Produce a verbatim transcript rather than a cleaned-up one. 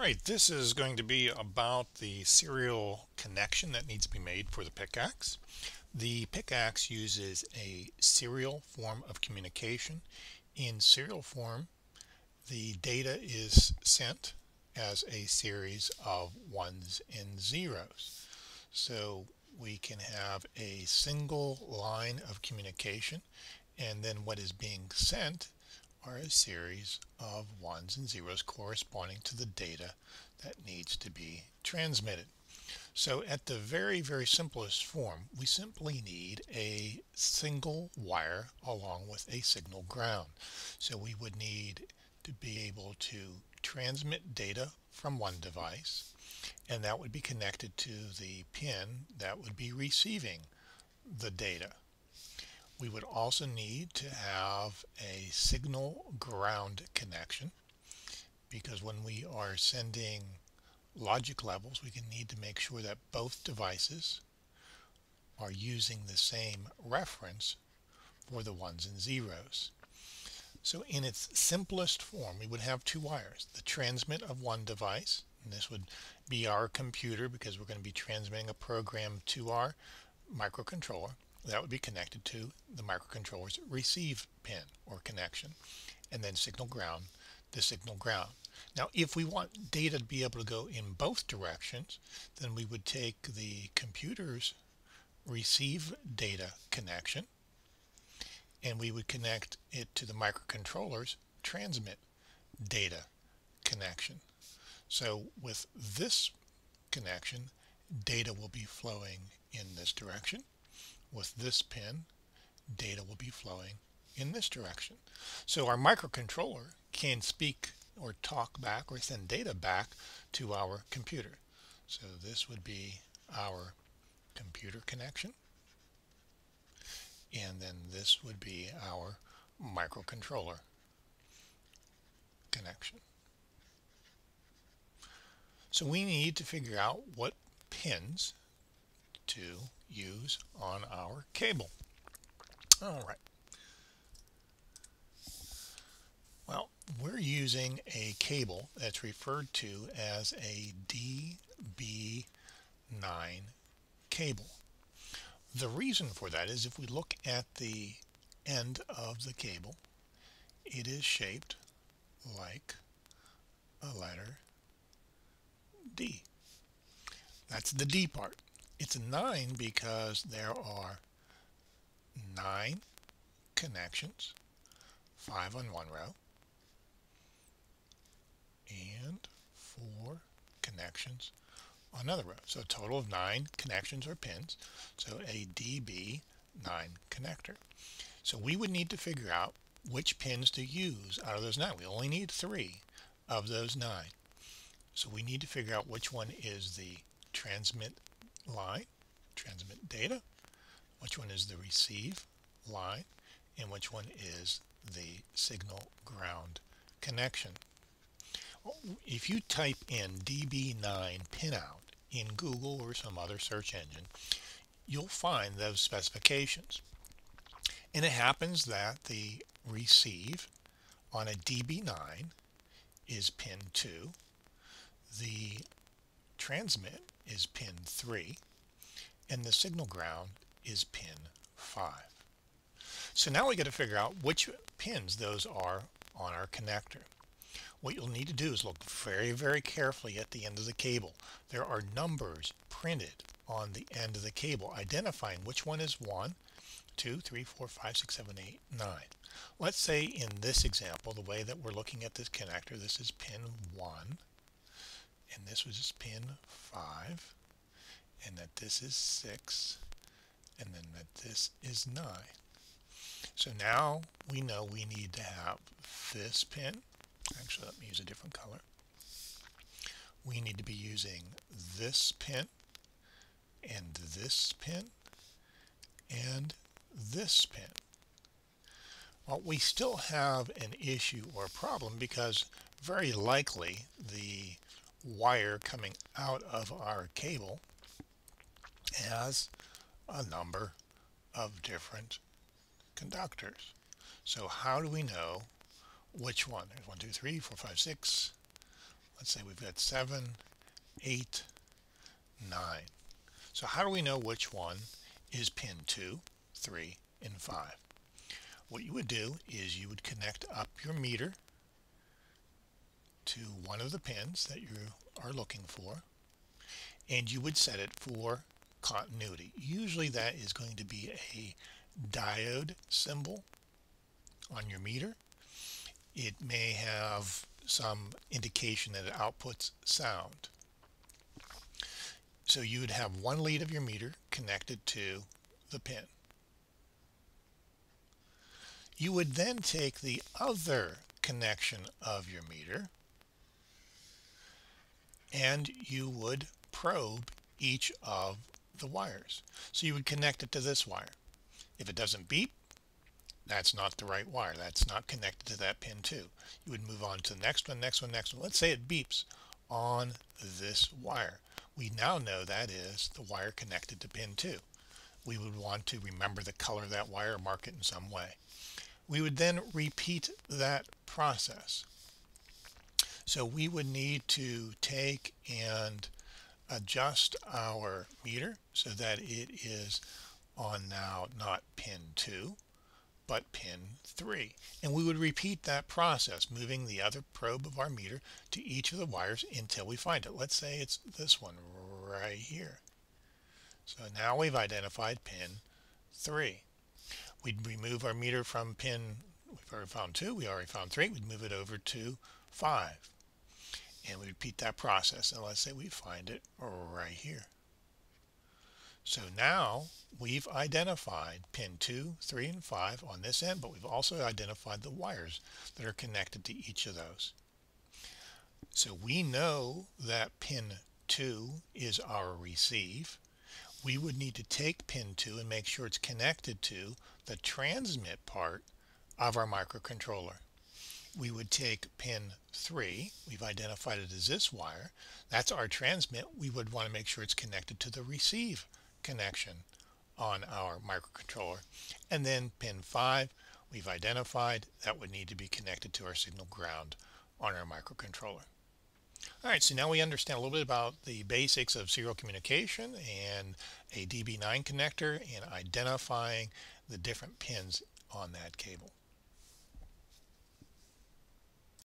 Alright, this is going to be about the serial connection that needs to be made for the PICAXE. The PICAXE uses a serial form of communication. In serial form, the data is sent as a series of ones and zeros. So we can have a single line of communication, and then what is being sent are a series of ones and zeros corresponding to the data that needs to be transmitted. So at the very, very simplest form, we simply need a single wire along with a signal ground. So we would need to be able to transmit data from one device, and that would be connected to the pin that would be receiving the data. We would also need to have a signal ground connection, because when we are sending logic levels, we can need to make sure that both devices are using the same reference for the ones and zeros. So in its simplest form, we would have two wires, the transmit of one device, and this would be our computer because we're going to be transmitting a program to our microcontroller. That would be connected to the microcontroller's receive pin or connection, and then signal ground, the signal ground. Now if we want data to be able to go in both directions, then we would take the computer's receive data connection and we would connect it to the microcontroller's transmit data connection. So with this connection, data will be flowing in this direction. With this pin, data will be flowing in this direction. So our microcontroller can speak or talk back or send data back to our computer. So this would be our computer connection, and then this would be our microcontroller connection. So we need to figure out what pins to use on our cable. All right. Well, we're using a cable that's referred to as a D B nine cable. The reason for that is if we look at the end of the cable, it is shaped like a letter D. That's the D part. It's a nine because there are nine connections, five on one row, and four connections on another row. So a total of nine connections or pins, so a D B nine connector. So we would need to figure out which pins to use out of those nine. We only need three of those nine. So we need to figure out which one is the transmit line, transmit data, which one is the receive line, and which one is the signal ground connection. If you type in D B nine pinout in Google or some other search engine, you'll find those specifications. And it happens that the receive on a D B nine is pin two, the transmit is pin three, and the signal ground is pin five. So now we got to figure out which pins those are on our connector. What you'll need to do is look very, very carefully at the end of the cable. There are numbers printed on the end of the cable identifying which one is one, two, three, four, five, six, seven, eight, nine. Let's say in this example, the way that we're looking at this connector, this is pin one, and this was just pin five, and that this is six, and then that this is nine. So now we know we need to have this pin. Actually, let me use a different color. We need to be using this pin, and this pin, and this pin. Well, we still have an issue or a problem because very likely the wire coming out of our cable has a number of different conductors. So how do we know which one? There's one, two, three, four, five, six, Let's say we've got seven, eight, nine. So how do we know which one is pin two, three, and five? What you would do is you would connect up your meter to one of the pins that you are looking for, and you would set it for continuity. Usually that is going to be a diode symbol on your meter. It may have some indication that it outputs sound. So you would have one lead of your meter connected to the pin. You would then take the other connection of your meter and you would probe each of the wires. So you would connect it to this wire. If it doesn't beep, that's not the right wire. That's not connected to that pin two. You would move on to the next one, next one, next one. Let's say it beeps on this wire. We now know that is the wire connected to pin two. We would want to remember the color of that wire, mark it in some way. We would then repeat that process. So we would need to take and adjust our meter so that it is on now not pin two, but pin three. And we would repeat that process, moving the other probe of our meter to each of the wires until we find it. Let's say it's this one right here. So now we've identified pin three. We'd remove our meter from pin, we've already found two, we already found three, we'd move it over to five. And we repeat that process, and let's say we find it right here. So now we've identified pin two, three, and five on this end, but we've also identified the wires that are connected to each of those. So we know that pin two is our receive. We would need to take pin two and make sure it's connected to the transmit part of our microcontroller. We would take pin three, we've identified it as this wire, that's our transmit. We would want to make sure it's connected to the receive connection on our microcontroller. And then pin five, we've identified that would need to be connected to our signal ground on our microcontroller. All right, so now we understand a little bit about the basics of serial communication and a D B nine connector and identifying the different pins on that cable.